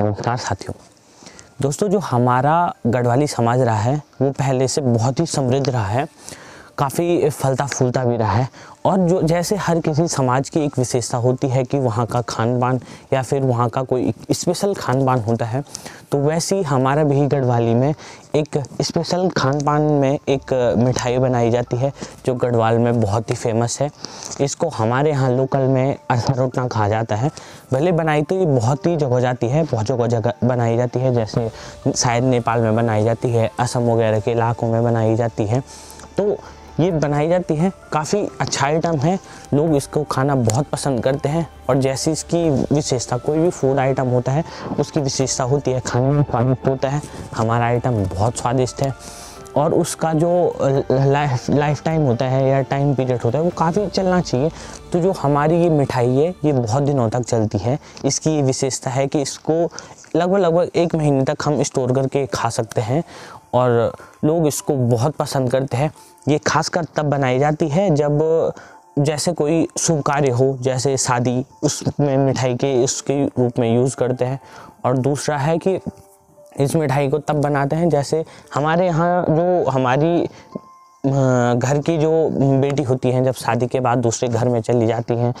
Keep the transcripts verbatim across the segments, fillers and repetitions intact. नमस्कार साथियों, दोस्तों जो हमारा गढ़वाली समाज रहा है वो पहले से बहुत ही समृद्ध रहा है, काफ़ी फलता फूलता भी रहा है। और जो जैसे हर किसी समाज की एक विशेषता होती है कि वहाँ का खान पान या फिर वहाँ का कोई स्पेशल खान पान होता है, तो वैसे ही हमारा भी गढ़वाली में एक स्पेशल खान पान में एक मिठाई बनाई जाती है जो गढ़वाल में बहुत ही फेमस है। इसको हमारे यहाँ लोकल में अर्शे रोटना कहा जाता है। भले बनाई तो ये बहुत ही जगह जाती है, बहुत जगह जगह बनाई जाती है, जैसे शायद नेपाल में बनाई जाती है, असम वगैरह के इलाकों में बनाई जाती है। तो ये बनाई जाती है, काफ़ी अच्छा आइटम है, लोग इसको खाना बहुत पसंद करते हैं। और जैसी इसकी विशेषता, कोई भी फूड आइटम होता है उसकी विशेषता होती है, खाने में स्वादिष्ट होता है। हमारा आइटम बहुत स्वादिष्ट है और उसका जो लाइफ लाइफ टाइम होता है या टाइम पीरियड होता है वो काफ़ी चलना चाहिए। तो जो हमारी ये मिठाई है ये बहुत दिनों तक चलती है। इसकी ये विशेषता है कि इसको लगभग लगभग एक महीने तक हम स्टोर करके खा सकते हैं और लोग इसको बहुत पसंद करते हैं। ये खासकर तब बनाई जाती है जब जैसे कोई शुभ कार्य हो, जैसे शादी, उसमें मिठाई के इसके रूप में यूज़ करते हैं। और दूसरा है कि इस मिठाई को तब बनाते हैं जैसे हमारे यहाँ जो हमारी घर की जो बेटी होती हैं जब शादी के बाद दूसरे घर में चली जाती हैं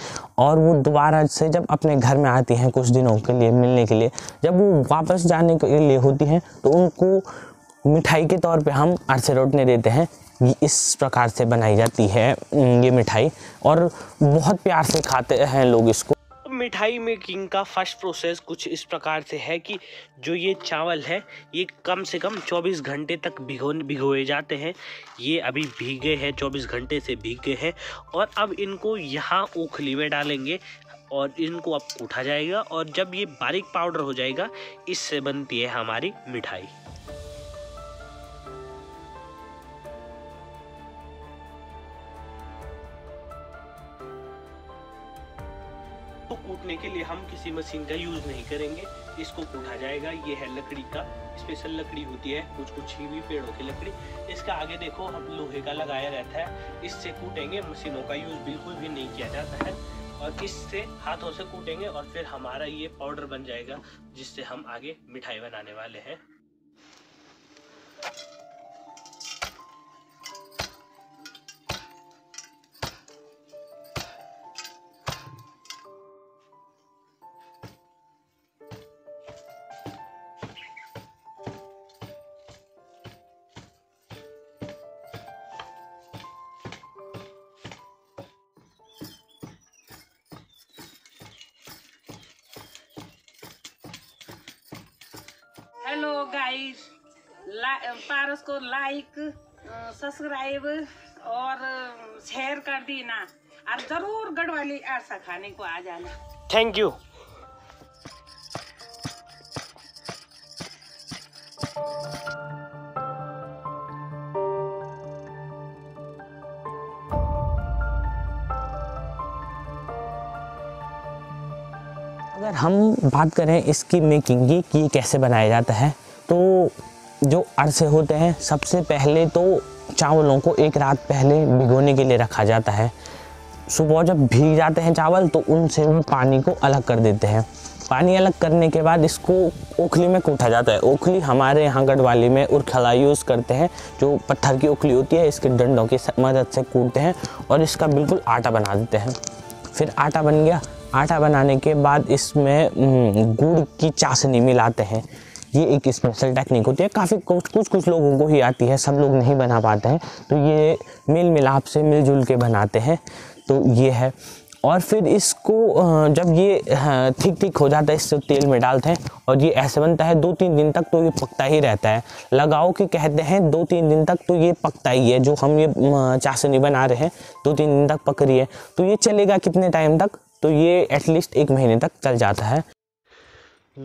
और वो दोबारा से जब अपने घर में आती हैं कुछ दिनों के लिए मिलने के लिए, जब वो वापस जाने के लिए होती हैं तो उनको मिठाई के तौर पे हम अर्शे रोटने देते हैं। इस प्रकार से बनाई जाती है ये मिठाई और बहुत प्यार से खाते हैं लोग इसको। मिठाई मेकिंग का फर्स्ट प्रोसेस कुछ इस प्रकार से है कि जो ये चावल है ये कम से कम चौबीस घंटे तक भिगो भिगोए जाते हैं। ये अभी भीगे हैं, चौबीस घंटे से भीगे हैं और अब इनको यहाँ ओखली में डालेंगे और इनको अब उठा जाएगा और जब ये बारीक पाउडर हो जाएगा इससे बनती है हमारी मिठाई। को कूटने के लिए हम किसी मशीन का यूज नहीं करेंगे, इसको कूटा जाएगा। ये है लकड़ी का, स्पेशल लकड़ी होती है, कुछ कुछ ही भी पेड़ों की लकड़ी। इसका आगे देखो हम लोहे का लगाया रहता है, इससे कूटेंगे, मशीनों का यूज बिल्कुल भी नहीं किया जाता है। और इससे हाथों से कूटेंगे और फिर हमारा ये पाउडर बन जाएगा जिससे हम आगे मिठाई बनाने वाले हैं। हेलो गाइस, पारस को लाइक सब्सक्राइब और शेयर कर देना और जरूर गढ़वाली आशा खाने को आ जाना। Thank you. अगर हम बात करें इसकी मेकिंग की कि कैसे बनाया जाता है, तो जो अर्शे होते हैं सबसे पहले तो चावलों को एक रात पहले भिगोने के लिए रखा जाता है। सुबह जब भीग जाते हैं चावल तो उनसे पानी को अलग कर देते हैं। पानी अलग करने के बाद इसको ओखली में कूटा जाता है। ओखली हमारे यहाँ गढ़वाली में उरखला यूज़ करते हैं, जो पत्थर की ओखली होती है, इसके डंडों की मदद से कूटते हैं और इसका बिल्कुल आटा बना देते हैं। फिर आटा बन गया, आटा बनाने के बाद इसमें गुड़ की चाशनी मिलाते हैं। ये एक स्पेशल टेक्निक होती है, काफ़ी कुछ कुछ कुछ लोगों को ही आती है, सब लोग नहीं बना पाते हैं, तो ये मेल मिलाप से मिलजुल के बनाते हैं। तो ये है और फिर इसको जब ये ठीक ठीक हो जाता है इससे तेल में डालते हैं और ये ऐसे बनता है। दो तीन दिन तक तो ये पकता ही रहता है, लगाओ कि कहते हैं दो तीन दिन तक तो ये पकता ही है। जो हम ये चाशनी बना रहे हैं दो तीन दिन तक पक रही है, तो ये चलेगा कितने टाइम तक, तो ये एटलीस्ट एक महीने तक चल जाता है।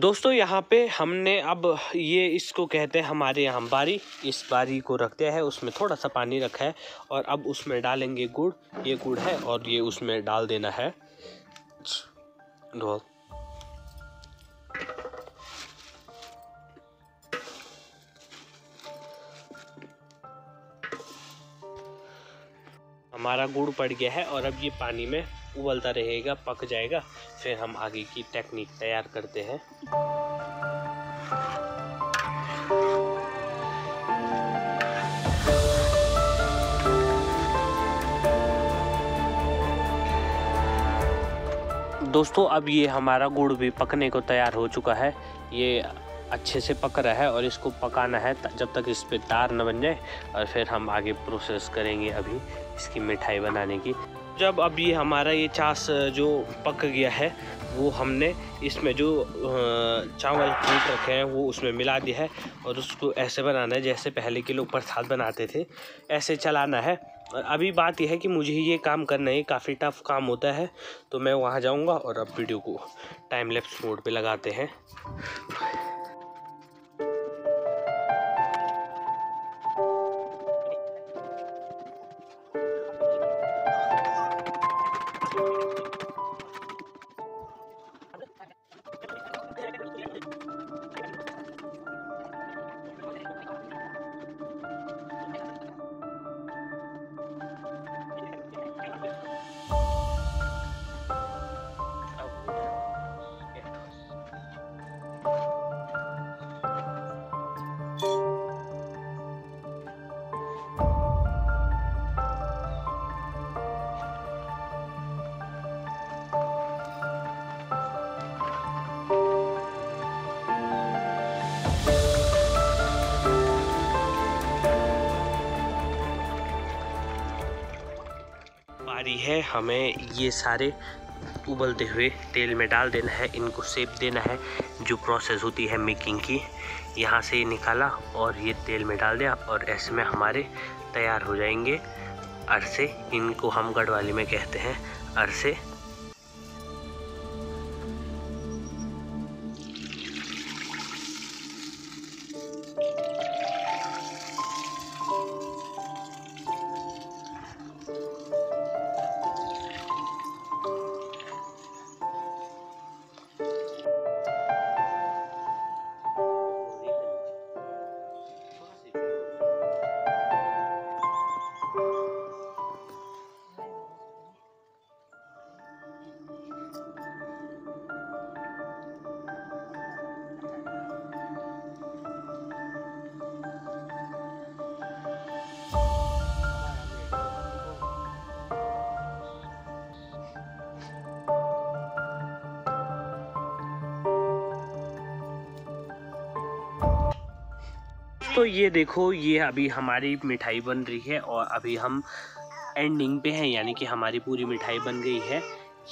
दोस्तों यहाँ पे हमने अब ये इसको कहते हैं हमारे यहाँ बारी, इस बारी को रखते हैं, उसमें थोड़ा सा पानी रखा है और अब उसमें डालेंगे गुड़। ये गुड़ है और ये उसमें डाल देना है। हमारा गुड़ पड़ गया है और अब ये पानी में उबलता रहेगा, पक जाएगा, फिर हम आगे की टेक्निक तैयार करते हैं। दोस्तों अब ये हमारा गुड़ भी पकने को तैयार हो चुका है, ये अच्छे से पक रहा है और इसको पकाना है जब तक इस पे तार न बन जाए, और फिर हम आगे प्रोसेस करेंगे अभी इसकी मिठाई बनाने की। जब अब ये हमारा ये छाछ जो पक गया है वो हमने इसमें जो चावल कूट रखे हैं वो उसमें मिला दिया है, और उसको ऐसे बनाना है जैसे पहले के लोग प्रसाद बनाते थे, ऐसे चलाना है। और अभी बात यह है कि मुझे ये काम करना है, काफ़ी टफ काम होता है, तो मैं वहाँ जाऊँगा। और अब वीडियो को टाइम लैप्स मोड पे लगाते हैं। बारी है हमें ये सारे उबलते हुए तेल में डाल देना है, इनको सेप देना है, जो प्रोसेस होती है मेकिंग की। यहाँ से निकाला और ये तेल में डाल दिया, और ऐसे में हमारे तैयार हो जाएंगे अर्शे। इनको हम गढ़वाली में कहते हैं अर्शे। तो ये देखो, ये अभी हमारी मिठाई बन रही है और अभी हम एंडिंग पे हैं, यानी कि हमारी पूरी मिठाई बन गई है।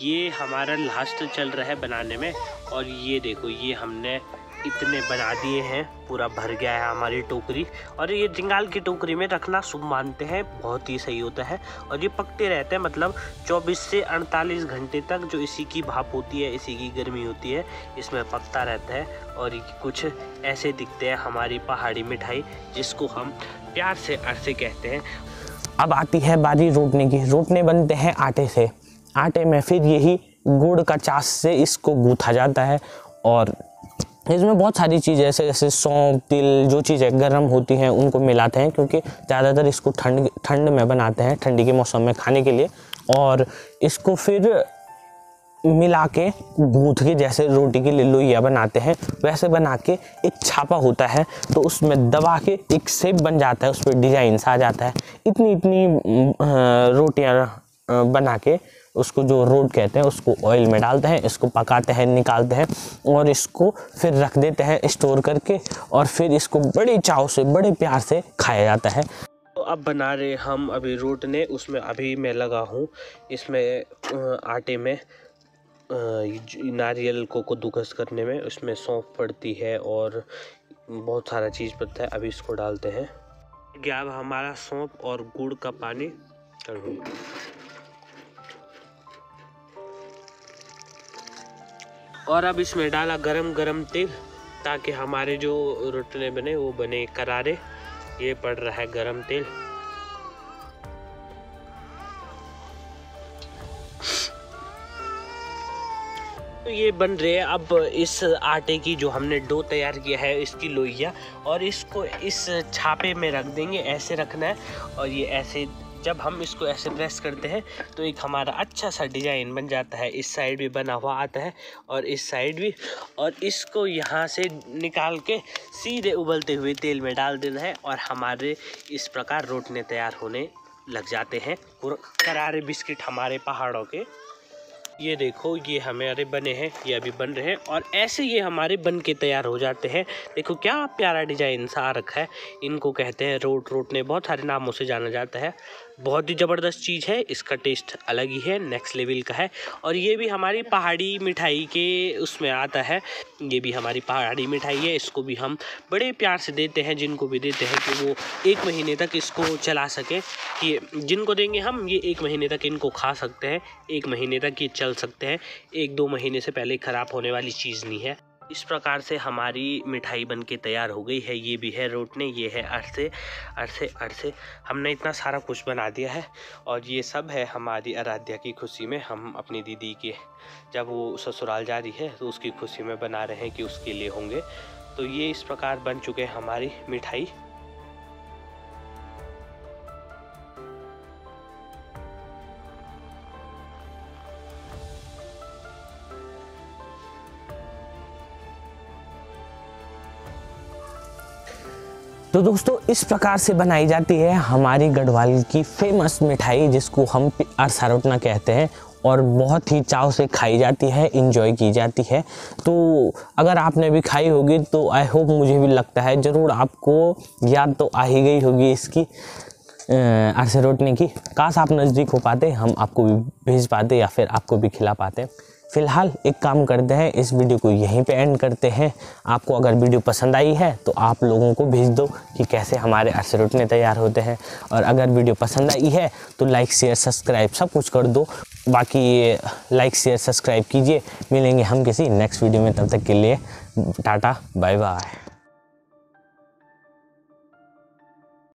ये हमारा लास्ट चल रहा है बनाने में, और ये देखो ये हमने इतने बना दिए हैं, पूरा भर गया है हमारी टोकरी। और ये जिंगाल की टोकरी में रखना शुभ मानते हैं, बहुत ही सही होता है, और ये पकते रहते हैं, मतलब चौबीस से अड़तालीस घंटे तक जो इसी की भाप होती है, इसी की गर्मी होती है, इसमें पकता रहता है। और कुछ ऐसे दिखते हैं हमारी पहाड़ी मिठाई, जिसको हम प्यार से अर्शे कहते हैं। अब आती है बारी रोटने की। रोटने बनते हैं आटे से, आटे में फिर यही गुड़ का छाछ से इसको गूँथा जाता है, और इसमें बहुत सारी चीज़ें ऐसे जैसे सौंफ, तिल, जो चीज़ें गर्म होती हैं उनको मिलाते हैं, क्योंकि ज़्यादातर इसको ठंड ठंड में बनाते हैं, ठंडी के मौसम में खाने के लिए। और इसको फिर मिला के गूँथ के जैसे रोटी की लोइया बनाते हैं वैसे बना के एक छापा होता है, तो उसमें दबा के एक शेप बन जाता है, उस पर डिजाइन सा आ जाता है। इतनी इतनी रोटियाँ बना के उसको जो रोट कहते हैं उसको ऑयल में डालते हैं, इसको पकाते हैं, निकालते हैं, और इसको फिर रख देते हैं स्टोर करके, और फिर इसको बड़े चाव से, बड़े प्यार से खाया जाता है। तो अब बना रहे हम अभी रोटने, उसमें अभी मैं लगा हूँ इसमें आटे में नारियल को कद्दूकस करने में, उसमें सौंफ पड़ती है और बहुत सारा चीज़ पड़ता है। अभी इसको डालते हैं। क्या अब हमारा सौंफ और गुड़ का पानी चढ़ो, और अब इसमें डाला गरम गरम तेल, ताकि हमारे जो रोटने बने वो बने करारे। ये पड़ रहा है गरम तेल, तो ये बन रहे हैं। अब इस आटे की जो हमने डो तैयार किया है इसकी लोइया, और इसको इस छापे में रख देंगे, ऐसे रखना है, और ये ऐसे जब हम इसको ऐसे प्रेस करते हैं तो एक हमारा अच्छा सा डिज़ाइन बन जाता है। इस साइड भी बना हुआ आता है और इस साइड भी, और इसको यहाँ से निकाल के सीधे उबलते हुए तेल में डाल देना है और हमारे इस प्रकार रोटने तैयार होने लग जाते हैं, करारे बिस्किट हमारे पहाड़ों के। ये देखो ये हमारे बने हैं, ये अभी बन रहे हैं और ऐसे ये हमारे बन के तैयार हो जाते हैं। देखो क्या प्यारा डिजाइन सा आ रखा है। इनको कहते हैं रोट रोटने, बहुत सारे नामों से जाना जाता है। बहुत ही ज़बरदस्त चीज़ है, इसका टेस्ट अलग ही है, नेक्स्ट लेवल का है। और ये भी हमारी पहाड़ी मिठाई के उसमें आता है, ये भी हमारी पहाड़ी मिठाई है। इसको भी हम बड़े प्यार से देते हैं, जिनको भी देते हैं कि वो एक महीने तक इसको चला सके, कि जिनको देंगे हम ये एक महीने तक इनको खा सकते हैं, एक महीने तक ये चल सकते हैं, एक दो महीने से पहले ख़राब होने वाली चीज़ नहीं है। इस प्रकार से हमारी मिठाई बनके तैयार हो गई है। ये भी है रोटने, ये है अर्शे अर्शे अर्शे हमने इतना सारा कुछ बना दिया है और ये सब है हमारी आराध्या की खुशी में। हम अपनी दीदी के, जब वो ससुराल जा रही है तो उसकी खुशी में बना रहे हैं कि उसके लिए होंगे। तो ये इस प्रकार बन चुके हैं हमारी मिठाई। तो दोस्तों इस प्रकार से बनाई जाती है हमारी गढ़वाल की फेमस मिठाई, जिसको हम अर्शे रोटना कहते हैं, और बहुत ही चाव से खाई जाती है, इंजॉय की जाती है। तो अगर आपने भी खाई होगी तो आई होप, मुझे भी लगता है ज़रूर आपको याद तो आ ही गई होगी इसकी, अर्शे रोटने की। काश आप नज़दीक हो पाते, हम आपको भी भेज पाते या फिर आपको भी खिला पाते। फ़िलहाल एक काम करते हैं, इस वीडियो को यहीं पे एंड करते हैं। आपको अगर वीडियो पसंद आई है तो आप लोगों को भेज दो कि कैसे हमारे अर्शे रोटने तैयार होते हैं, और अगर वीडियो पसंद आई है तो लाइक शेयर सब्सक्राइब सब कुछ कर दो। बाकी लाइक शेयर सब्सक्राइब कीजिए। मिलेंगे हम किसी नेक्स्ट वीडियो में, तब तक के लिए टाटा बाय बाय।